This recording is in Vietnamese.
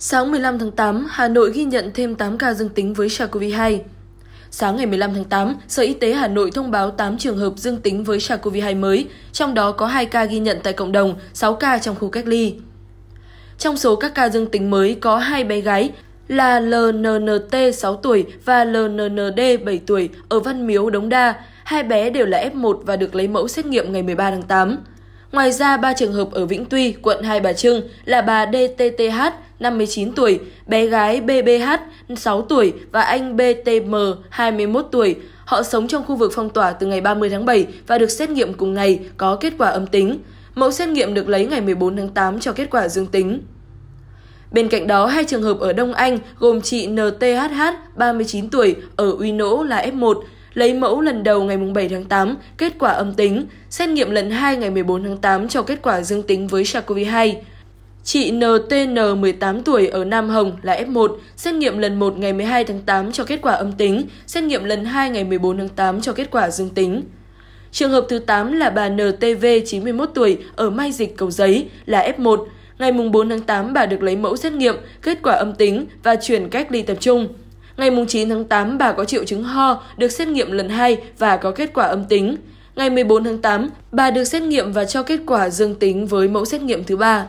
Sáng 15 tháng 8, Hà Nội ghi nhận thêm 8 ca dương tính với SARS-CoV-2. Sáng ngày 15 tháng 8, Sở Y tế Hà Nội thông báo 8 trường hợp dương tính với SARS-CoV-2 mới, trong đó có 2 ca ghi nhận tại cộng đồng, 6 ca trong khu cách ly. Trong số các ca dương tính mới có 2 bé gái là LNNT 6 tuổi và LNND 7 tuổi ở Văn Miếu, Đống Đa. 2 bé đều là F1 và được lấy mẫu xét nghiệm ngày 13 tháng 8. Ngoài ra, 3 trường hợp ở Vĩnh Tuy, quận Hai Bà Trưng là bà DTTH, 59 tuổi, bé gái BBH, 6 tuổi và anh BTM, 21 tuổi. Họ sống trong khu vực phong tỏa từ ngày 30 tháng 7 và được xét nghiệm cùng ngày có kết quả âm tính. Mẫu xét nghiệm được lấy ngày 14 tháng 8 cho kết quả dương tính. Bên cạnh đó, 2 trường hợp ở Đông Anh gồm chị NTHH, 39 tuổi, ở Uy Nỗ là F1, lấy mẫu lần đầu ngày 7 tháng 8, kết quả âm tính, xét nghiệm lần 2 ngày 14 tháng 8 cho kết quả dương tính với SARS-CoV-2. Chị NTN 18 tuổi ở Nam Hồng là F1, xét nghiệm lần 1 ngày 12 tháng 8 cho kết quả âm tính, xét nghiệm lần 2 ngày 14 tháng 8 cho kết quả dương tính. Trường hợp thứ 8 là bà NTV 91 tuổi ở Mai Dịch, Cầu Giấy là F1. Ngày 4 tháng 8 bà được lấy mẫu xét nghiệm, kết quả âm tính và chuyển cách ly tập trung. Ngày 9 tháng 8 bà có triệu chứng ho, được xét nghiệm lần 2 và có kết quả âm tính. Ngày 14 tháng 8 bà được xét nghiệm và cho kết quả dương tính với mẫu xét nghiệm thứ 3.